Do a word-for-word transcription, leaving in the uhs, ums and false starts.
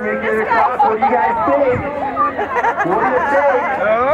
Make it across what you guys think. What do you think?